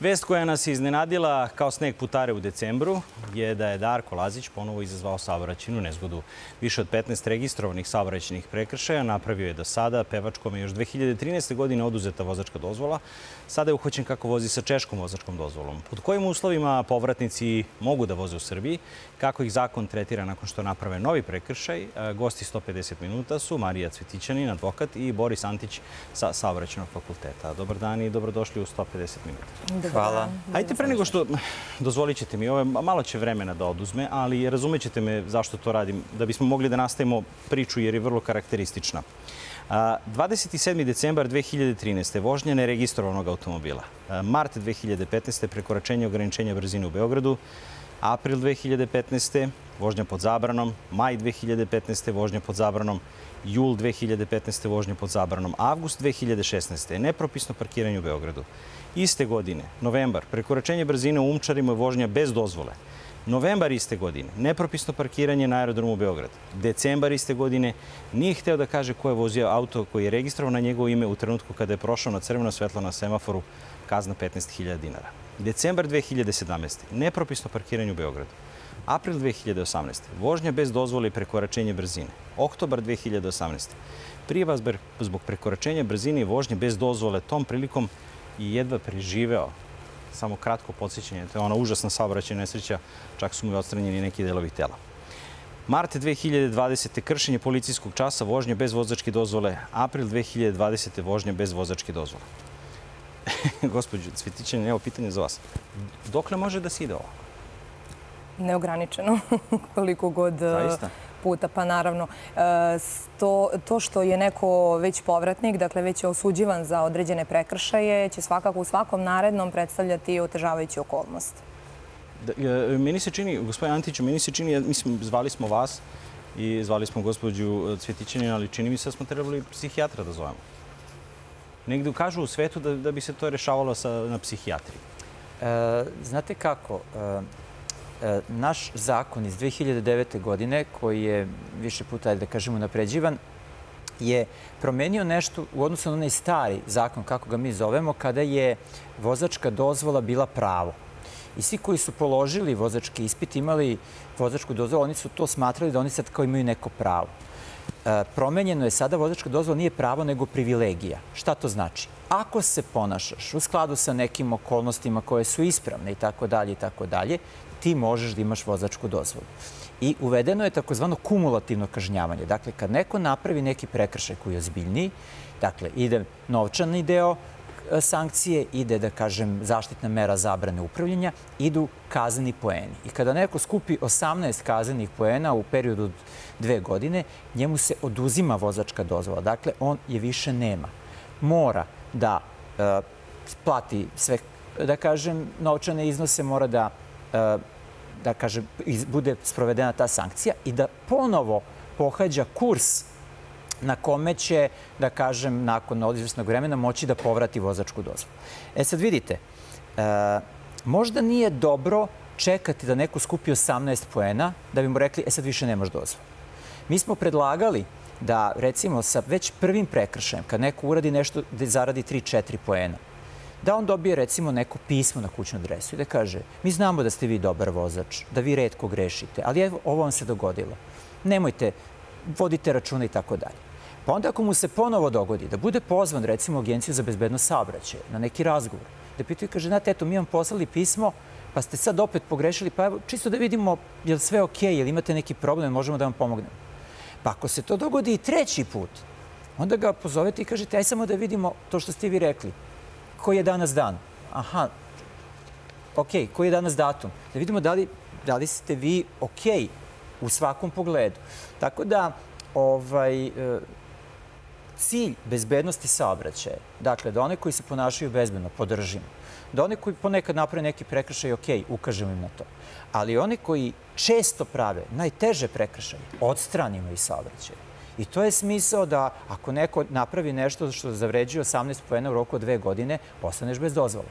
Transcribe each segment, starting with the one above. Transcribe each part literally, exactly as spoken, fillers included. Vest koja nas je iznenadila kao sneg putare u decembru je da je Darko Lazić ponovo izazvao saobraćajnu nezgodu. Više od petnaest registrovanih saobraćajnih prekršaja napravio je do sada. Pevačkom je još dve hiljade trinaeste. godine oduzeta vozačka dozvola. Sada je uhvaćen kako vozi sa češkom vozačkom dozvolom. Pod kojim uslovima povratnici mogu da voze u Srbiji, kako ih zakon tretira nakon što naprave novi prekršaj, gosti sto pedeset minuta su Marija Cvjetičanin, advokat, i Boris Antić sa Saobraćajnog fakulteta. Dobar dan i dobrodošli u sto pedeset minuta. Hvala. Ajde, pre nego što, dozvolit ćete mi, ovo malo će vremena da oduzme, ali razumet ćete me zašto to radim, da bismo mogli da nastavimo priču jer je vrlo karakteristična. dvadeset sedmi decembar dve hiljade trinaeste. vožnja neregistrovanog automobila. Mart dve hiljade petnaeste. prekoračenje ograničenja brzine u Beogradu. April dve hiljade petnaeste. vožnja pod zabranom. Maj dve hiljade petnaeste. vožnja pod zabranom. Jul dve hiljade petnaeste. vožnja pod zabranom. Avgust dve hiljade šesnaeste. nepropisno parkiranje u Beogradu. Iste godine, novembar, prekoračenje brzine u Umčarima i vožnja bez dozvole. Novembar iste godine, nepropisno parkiranje na aerodromu u Beogradu. Decembar iste godine, nije hteo da kaže ko je vozio auto koji je registrovan na njegovo ime u trenutku kada je prošao na crveno svetlo na semaforu, kazna petnaest hiljada dinara. Decembar dve hiljade sedamnaeste. nepropisno parkiranje u Beogradu. April dve hiljade osamnaeste. vožnja bez dozvole i prekoračenje brzine. Oktobar dve hiljade osamnaeste. prijava zbog prekoračenja brzine i vožnje bez dozvole tom prilikom i jedva preživeo. Samo kratko podsjećanje, to je ona užasna saobraćajna nesreća, čak su mu i odstranjeni neki delovi tela. Mart dve hiljade dvadesete. kršenje policijskog časa, vožnje bez vozačke dozvole. April dve hiljade dvadesete. vožnje bez vozačke dozvole. Gospođo Cvjetičanin, evo pitanje za vas. Dokle može da se ide ovako? Neograničeno, koliko god puta. Pa naravno, to što je neko već povratnik, dakle već je osuđivan za određene prekršaje, će svakako u svakom narednom predstavljati otežavajuću okolnost. Meni se čini, gospodin Antiću, meni se čini, mislim, zvali smo vas i zvali smo gospođu Cvjetičanin, ali čini mi se da smo trebali psihijatra da zovemo. Negde kažu u svetu da bi se to rešavalo na psihijatriji. Znate kako... Naš zakon iz dve hiljade devete. godine, koji je više puta, da kažemo, napređivan, je promenio nešto u odnosu na onaj stari zakon, kako ga mi zovemo, kada je vozačka dozvola bila pravo. I svi koji su položili vozački ispit, imali vozačku dozvolu, oni su to smatrali da oni sad kao imaju neko pravo. Promenjeno je sada, vozačka dozvola nije pravo, nego privilegija. Šta to znači? Ako se ponašaš u skladu sa nekim okolnostima koje su ispravne i tako dalje i tako dalje, ti možeš da imaš vozačku dozvolu. I uvedeno je takozvano kumulativno kažnjavanje. Dakle, kad neko napravi neki prekršaj koji je ozbiljniji, dakle, ide novčani deo sankcije, ide, da kažem, zaštitna mera zabrane upravljanja, idu kazneni poeni. I kada neko skupi osamnaest kaznenih poena u periodu od dve godine, njemu se oduzima vozačka dozvola. Dakle, on je više nema. Mora da plati sve, da kažem, novčane iznose, mora da da kaže, bude sprovedena ta sankcija i da ponovo pohađa kurs na kome će, da kažem, nakon određenog vremena moći da povrati vozačku dozvolu. E sad vidite, možda nije dobro čekati da neko skupi osamnaest poena da bi mu rekli, e sad više nemaš dozvolu. Mi smo predlagali da, recimo, sa već prvim prekršajem, kad neko uradi nešto da zaradi tri do četiri poena, da on dobije, recimo, neko pismo na kućnu adresu i da kaže, mi znamo da ste vi dobar vozač, da vi retko grešite, ali evo, ovo vam se dogodilo. Nemojte, vodite računa i tako dalje. Pa onda ako mu se ponovo dogodi da bude pozvan, recimo, u Agenciju za bezbednost saobraćaja na neki razgovor, da pitaju, kaže, znate, eto, mi vam poslali pismo, pa ste sad opet pogrešili, pa evo, čisto da vidimo je li sve okej, je li imate neki problem, možemo da vam pomognemo. Pa ako se to dogodi i treći put, onda ga pozovete i kažete, aj samo da vidimo to što ste vi rekli. Koji je danas dan? Aha, ok, koji je danas datum? Da vidimo da li ste vi ok u svakom pogledu. Tako da, cilj bezbednosti saobraćaja, dakle, da one koji se ponašaju bezbedno, podržimo. Da one koji ponekad naprave neki prekršaj, ok, ukažemo im na to. Ali one koji često prave najteže prekršaje, odstranimo iz saobraćaja. I to je smisao da ako neko napravi nešto što zavređuje osamnaest poena u roku od dve godine, ostaneš bez dozvole.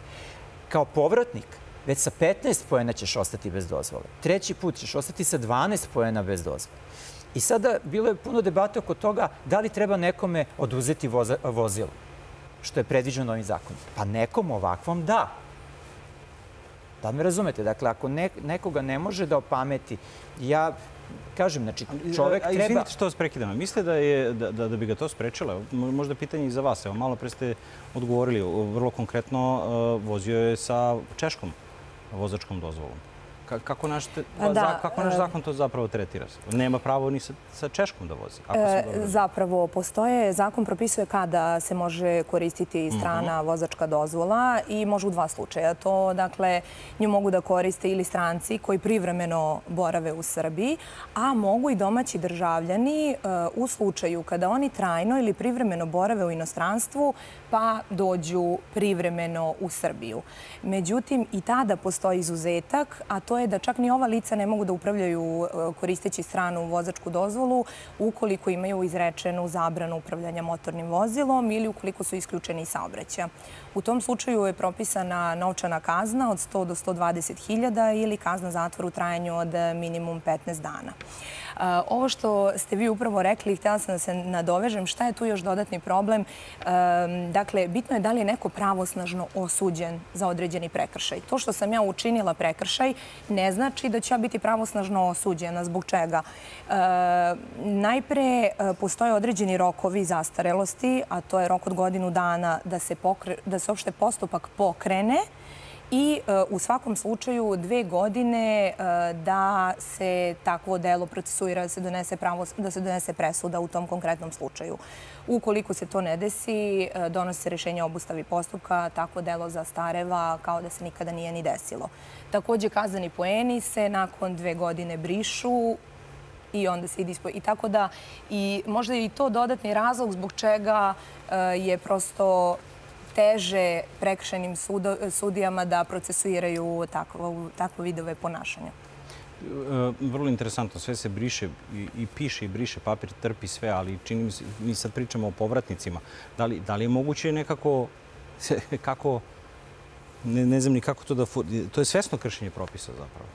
Kao povratnik, već sa petnaest poena ćeš ostati bez dozvole. Treći put ćeš ostati sa dvanaest poena bez dozvole. I sada bilo je puno debate oko toga da li treba nekome oduzeti vozilo, što je predviđeno ovim zakonom. Pa nekom ovakvom da. Da li me razumete? Dakle, ako nekoga ne može da opameti, ja... Kažem, znači, čovjek treba... Izvinite što vas prekidam. Misle da, je, da, da bi ga to sprečilo? Možda pitanje i za vas. Evo, malo pre ste odgovorili. Vrlo konkretno, vozio je sa češkom vozačkom dozvolom. Kako naš, da, kako naš zakon to zapravo tretira? Nema pravo ni sa, sa češkom da vozi. Ako dobro... Zapravo postoje, zakon propisuje kada se može koristiti strana uh-huh. vozačka dozvola i može u dva slučaja. To, dakle, nju mogu da koriste ili stranci koji privremeno borave u Srbiji, a mogu i domaći državljani uh, u slučaju kada oni trajno ili privremeno borave u inostranstvu pa dođu privremeno u Srbiju. Međutim, i tada postoji izuzetak, a to je da čak ni ova lica ne mogu da upravljaju koristeći stranu vozačku dozvolu ukoliko imaju izrečenu zabranu upravljanja motornim vozilom ili ukoliko su isključeni iz saobraćaja. U tom slučaju je propisana novčana kazna od sto do sto dvadeset hiljada ili kazna zatvora u trajanju od minimum petnaest dana. Ovo što ste vi upravo rekli, htjela sam da se nadovežem, šta je tu još dodatni problem? Dakle, bitno je da li je neko pravosnažno osuđen za određeni prekršaj. To što sam ja učinila prekršaj ne znači da ću ja biti pravosnažno osuđena. Zbog čega? Najpre postoje određeni rokovi zastarelosti, a to je rok od godinu dana da se, pokre, da se opšte postupak pokrene i u svakom slučaju dve godine da se takvo delo procesuira, da se donese, pravo, da se donese presuda u tom konkretnom slučaju. Ukoliko se to ne desi, donose se rješenje o obustavi postupka, takvo delo zastareva kao da se nikada nije ni desilo. Također, kazneni poeni se nakon dve godine brišu i onda se ide ispo... I tako da, i možda je i to dodatni razlog zbog čega je prosto teže prekršajnim sudijama da procesuiraju takve vidove ponašanja. Vrlo interesantno. Sve se briše i piše i briše. Papir trpi sve, ali čini mi se, mi sad pričamo o povratnicima. Da li, da li je moguće nekako, kako, ne, ne znam ni kako to da... To je svesno kršenje propisa zapravo.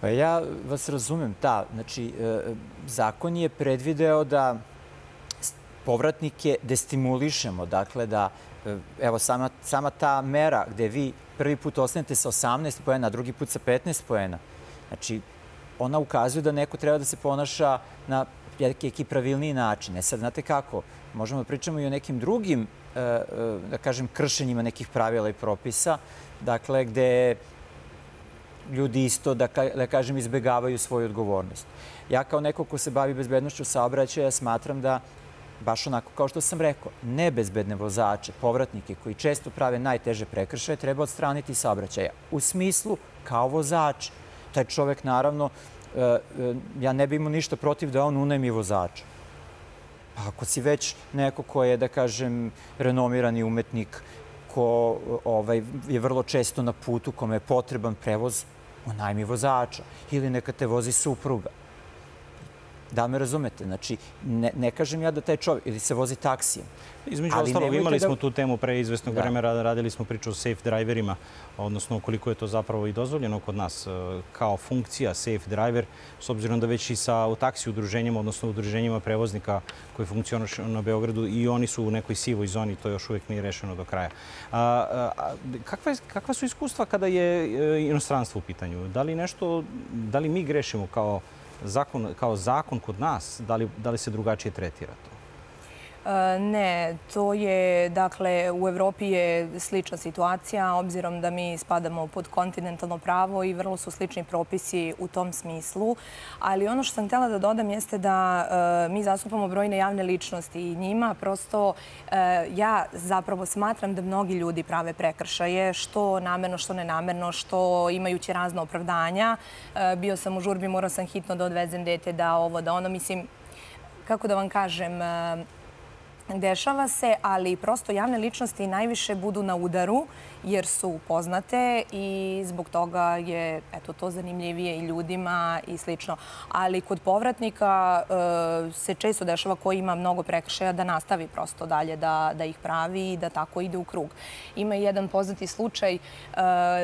Pa ja vas razumem, da. Znači, zakon je predvideo da povratnike destimulišemo, dakle da evo sama, sama ta mera gdje vi prvi put ostanete sa osamnaest poena, drugi put sa petnaest poena, znači ona ukazuje da neko treba da se ponaša na neki pravilniji način. E sad, znate kako, možemo da pričamo i o nekim drugim, da kažem, kršenjima nekih pravila i propisa, dakle gdje ljudi isto, da, ka, da kažem, izbegavaju svoju odgovornost. Ja kao neko ko se bavi bezbednošću saobraćaja smatram da baš onako kao što sam rekao, nebezbedne vozače, povratnike koji često prave najteže prekršaje, treba odstraniti saobraćaja. U smislu kao vozač. Taj čovjek, naravno, ja ne bi imao ništa protiv da on unajmi vozača. Pa ako si već neko ko je, da kažem, renomirani umetnik, ko ovaj, je vrlo često na putu, kome je potreban prevoz, unajmi vozača. Ili neka te vozi supruga. Da me razumete, znači, ne, ne kažem ja da taj čovjek, ili se vozi taksijem. Između ostalog, imali da... smo tu temu pre izvesnog vremena, radili smo priču o safe driverima, odnosno koliko je to zapravo i dozvoljeno kod nas kao funkcija safe driver, s obzirom da već i sa u taksi udruženjima, odnosno udruženjima prevoznika koji funkcionišu na Beogradu, i oni su u nekoj sivoj zoni, to još uvijek nije rešeno do kraja. A, a, kakva, je, kakva su iskustva kada je inostranstvo u pitanju? Da li nešto, da li mi grešimo kao Zakon, kao zakon kod nas, da li, da li se drugačije tretira to? Ne, to je, dakle, u Evropi je slična situacija, obzirom da mi spadamo pod kontinentalno pravo i vrlo su slični propisi u tom smislu. Ali ono što sam htjela da dodam jeste da mi zastupamo brojne javne ličnosti i njima prosto ja zapravo smatram da mnogi ljudi prave prekršaje, što namerno, što nenamerno, što imajući razne opravdanja. Bio sam u žurbi, morao sam hitno da odvezem dete, da ovo, da ono, mislim, kako da vam kažem, dešava se, ali prosto javne ličnosti najviše budu na udaru jer su poznate i zbog toga je, eto, to zanimljivije i ljudima i slično. Ali kod povratnika e, se često dešava ko ima mnogo prekršaja da nastavi prosto dalje da, da ih pravi i da tako ide u krug. Ima jedan poznati slučaj e,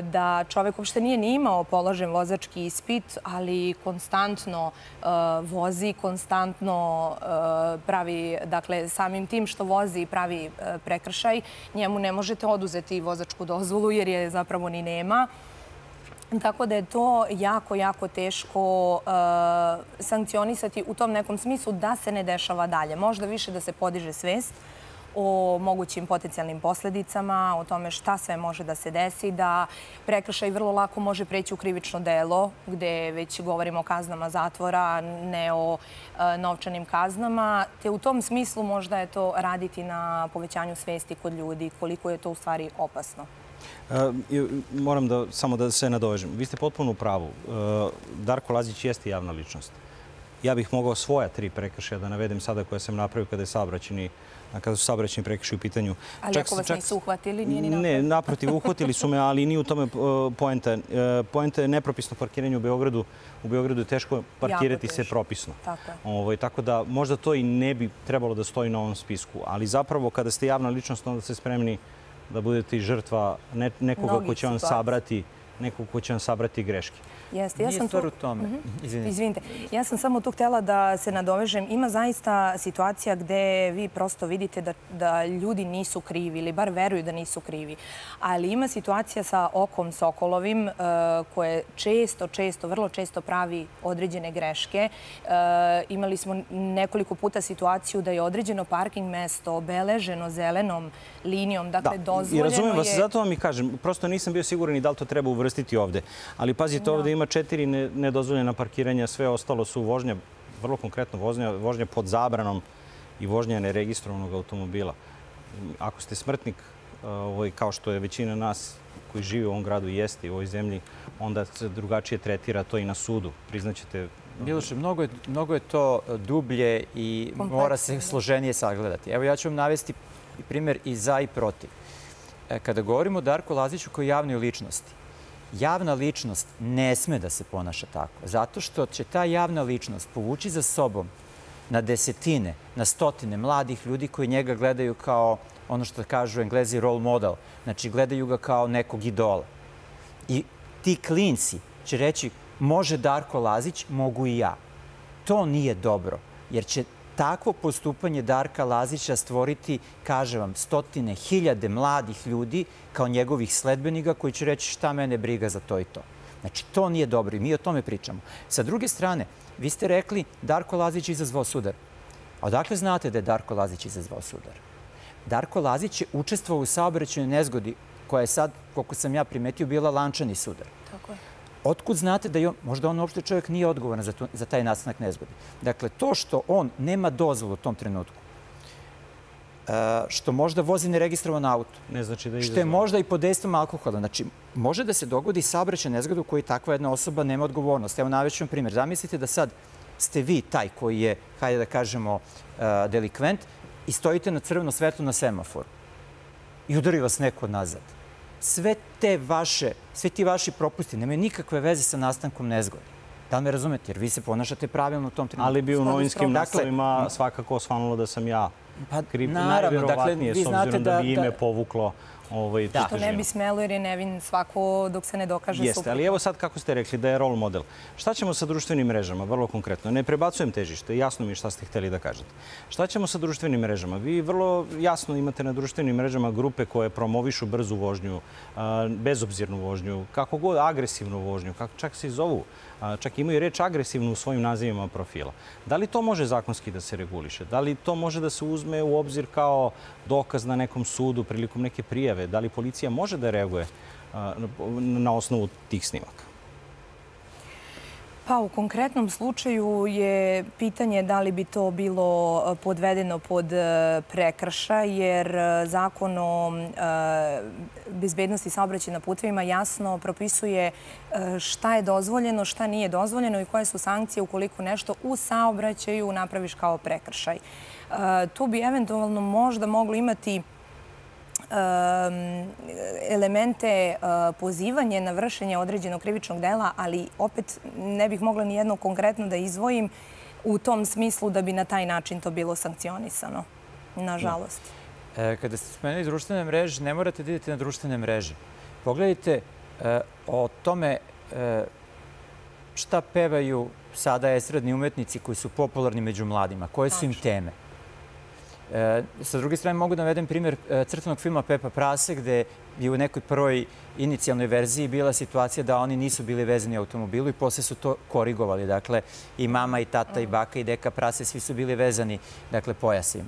da čovjek uopšte nije ni imao položen vozački ispit, ali konstantno e, vozi, konstantno e, pravi, dakle, samim tim što vozi i pravi prekršaj, njemu ne možete oduzeti vozačku dozvolu jer je zapravo ni nema. Tako da je to jako, jako teško sankcionisati u tom nekom smislu da se ne dešava dalje. Možda više da se podiže svest o mogućim potencijalnim posledicama, o tome šta sve može da se desi, da prekršaj vrlo lako može preći u krivično delo, gde već govorimo o kaznama zatvora, ne o novčanim kaznama. Te u tom smislu možda je to raditi na povećanju svesti kod ljudi, koliko je to u stvari opasno. Moram samo da se nadovežem. Vi ste potpuno u pravu. Darko Lazić jeste javna ličnost. Ja bih mogao svoja tri prekršaja da navedem sada koje sam napravio kada je saobraćajni kada su saobraćajni prekršaji u pitanju. Ali ako vas nisu uhvatili, nije ni naprotiv? Ne, naprotiv, uhvatili su me, ali nije u tome poenta. Poenta je nepropisno parkiranje u Beogradu. U Beogradu je teško parkirati se propisno. Tako da možda to i ne bi trebalo da stoji na ovom spisku. Ali zapravo kada ste javna ličnost, onda ste spremni da budete i žrtva nekoga ko će vam sabrati nekog ko će vam sabrati greške. Nije stvar u tome. Izvinite. Ja sam samo tu htjela da se nadovežem. Ima zaista situacija gde vi prosto vidite da ljudi nisu krivi ili bar veruju da nisu krivi. Ali ima situacija sa okom sokolovim koje često, često, vrlo često pravi određene greške. Imali smo nekoliko puta situaciju da je određeno parking mesto obeleženo zelenom linijom. Dakle, dozvoljeno je... I razumijem vas, zato vam i kažem. Prosto nisam bio siguran i da li to treba uvrstiti ovde. Ali pazite, ovde ima četiri nedozvoljena parkiranja, sve ostalo su vožnja, vrlo konkretno vožnja pod zabranom i vožnja neregistrovanog automobila. Ako ste smrtnik, kao što je većina nas koji žive u ovom gradu jeste i u ovoj zemlji, onda se drugačije tretira to i na sudu. Priznaćete... Miloše, mnogo je to dublje i mora se složenije sagledati. Evo, ja ću vam navesti primjer i za i protiv. Kada govorimo o Darku Laziću kao javnoj ličnosti, javna ličnost ne sme da se ponaša tako, zato što će ta javna ličnost povući za sobom na desetine, na stotine mladih ljudi koji njega gledaju kao, ono što kažu Englezi, role model. Znači, gledaju ga kao nekog idola. I ti klinci će reći, može Darko Lazić, mogu i ja. To nije dobro, jer će takvo postupanje Darka Lazića stvoriti, kaže vam, stotine, hiljade mladih ljudi kao njegovih sledbenika koji će reći šta mene briga za to i to. Znači, to nije dobro i mi o tome pričamo. Sa druge strane, vi ste rekli Darko Lazić izazvao sudar. A odakle znate da je Darko Lazić izazvao sudar? Darko Lazić je učestvovao u saobraćajnoj nezgodi koja je sad, koliko sam ja primetio, bila lančani sudar. Tako je. Otkud znate da je on, možda on uopšte čovjek nije odgovoran za, to, za taj nastanak nezgode. Dakle, to što on nema dozvolu u tom trenutku, što možda vozi neregistrovan auto, ne znači da je što je možda i pod dejstvom alkohola. Znači, može da se dogodi saobraćajna nezgoda u kojoj takva jedna osoba nema odgovornost. Evo, navest ću vam primjer. Zamislite da sad ste vi taj koji je, hajde da kažemo, delikvent i stojite na crveno svetlo na semaforu i udari vas neko nazad. Sve te vaše, sve ti vaši propusti nemaju nikakve veze sa nastankom nezgode. Da li me razumete? Jer vi se ponašate pravilno u tom trenutku. Ali bi u novinskim naslovima svakako osvanulo da sam ja kriv. Najvjerovatnije, s obzirom da bi ime povuklo pritežinu. Što ne bi smelo jer je nevin svako dok se ne dokaže suprotno. Jeste, ali evo sad kako ste rekli da je role model. Šta ćemo sa društvenim mrežama, vrlo konkretno? Ne prebacujem težište, jasno mi je šta ste hteli da kažete. Šta ćemo sa društvenim mrežama? Vi vrlo jasno imate na društvenim mrežama grupe koje promovišu brzu vožnju, bezobzirnu vožnju, kako god agresivnu vožnju, čak se i zovu, čak imaju reč agresivnu u svojim nazivima profila. Da li to može zakonski da se reguliše? Da li to može da se uzme u obzir kao dokaz na nekom sudu prilikom neke prijave? Da li policija može da reaguje na osnovu tih snimaka? Pa u konkretnom slučaju je pitanje da li bi to bilo podvedeno pod prekršaj, jer Zakon o bezbednosti saobraćaja na putevima jasno propisuje šta je dozvoljeno, šta nije dozvoljeno i koje su sankcije ukoliko nešto u saobraćaju napraviš kao prekršaj. Tu bi eventualno možda moglo imati elemente pozivanje na vršenje određenog krivičnog dela, ali opet ne bih mogla nijedno konkretno da izdvojim u tom smislu da bi na taj način to bilo sankcionisano, nažalost. Kada ste spomenuli društvene mreže, ne morate da idete na društvene mreže. Pogledajte o tome šta pevaju sada estradni umetnici koji su popularni među mladima, koje su im teme. Sa druge strane, mogu da navedem primjer crtanog filma Peppa Prase, gde je u nekoj prvoj inicijalnoj verziji bila situacija da oni nisu bili vezani u automobilu i posle su to korigovali. Dakle, i mama, i tata, i baka, i deka Prase, svi su bili vezani pojasima.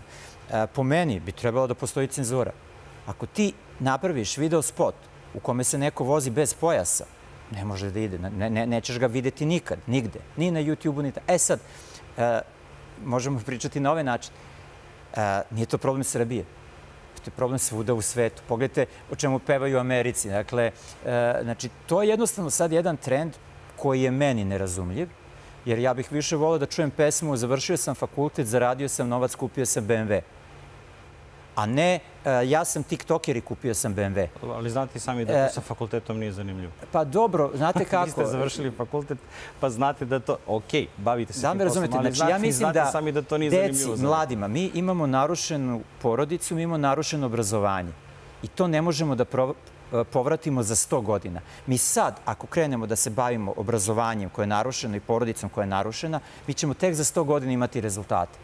Po meni bi trebalo da postoji cenzura. Ako ti napraviš video spot u kome se neko vozi bez pojasa, ne može da ide, nećeš ga videti nikad, nigde, ni na YouTube-u, ni tako. E sad, možemo pričati na ovaj način. Nije to problem Srbije. To je problem svuda u svetu. Pogledajte o čemu pevaju u Americi. Dakle, to je jednostavno sad jedan trend koji je meni nerazumljiv, jer ja bih više volio da čujem pesmu "Završio sam fakultet, zaradio sam novac, kupio sam be em ve." A ne, ja sam tiktoker i kupio sam be em ve. Ali znate i sami da to sa fakultetom nije zanimljivo. Pa dobro, znate kako... Vi ste završili fakultet, pa znate da to... Ok, bavite se tim poslom, ali znate sami da to nije zanimljivo. Deci, mladima, mi imamo narušenu porodicu, mi imamo narušeno obrazovanje. I to ne možemo da povratimo za sto godina. Mi sad, ako krenemo da se bavimo obrazovanjem koje je narušeno i porodicom koja je narušena, mi ćemo tek za sto godina imati rezultate.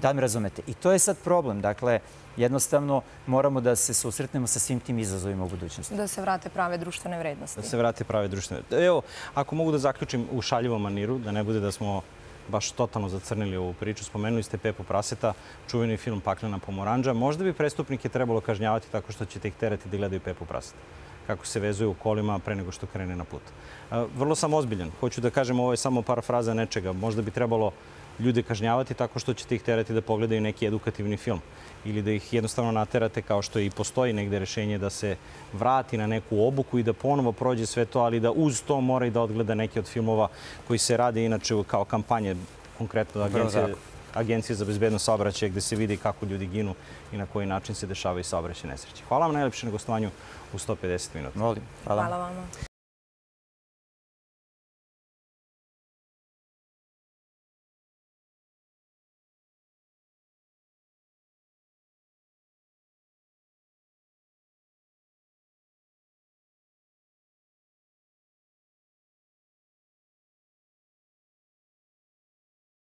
Da mi razumete. I to je sad problem. Dakle, jednostavno moramo da se susretnemo sa svim tim izazovima u budućnosti. Da se vrate prave društvene vrednosti. Da se vrate prave društvene vrednosti. Evo, ako mogu da zaključim u šaljivom maniru, da ne bude da smo baš totalno zacrnili ovu priču, spomenuli ste Peppu Praseta, čuveni film Paklena pomorandža. Možda bi prestupnike trebalo kažnjavati tako što ćete ih terati da gledaju Peppu Praseta, kako se vezuju u kolima pre nego što krene na put. Vrlo sam ozbiljan. Hoću da kažem, ovo je samo parafraza nečega. Možda bi trebalo ljude kažnjavati tako što ćete ih terati da pogledaju neki edukativni film ili da ih jednostavno naterate, kao što i postoji negde rešenje, da se vrati na neku obuku i da ponovo prođe sve to, ali da uz to mora i da odgleda neke od filmova koji se rade inače kao kampanje, konkretno Agencije za bezbednost saobraćaja, gde se vidi kako ljudi ginu i na koji način se dešavaju saobraćajne nesreće. Hvala vam najlepše na gostovanju u sto pedeset minuta. Hvala vam.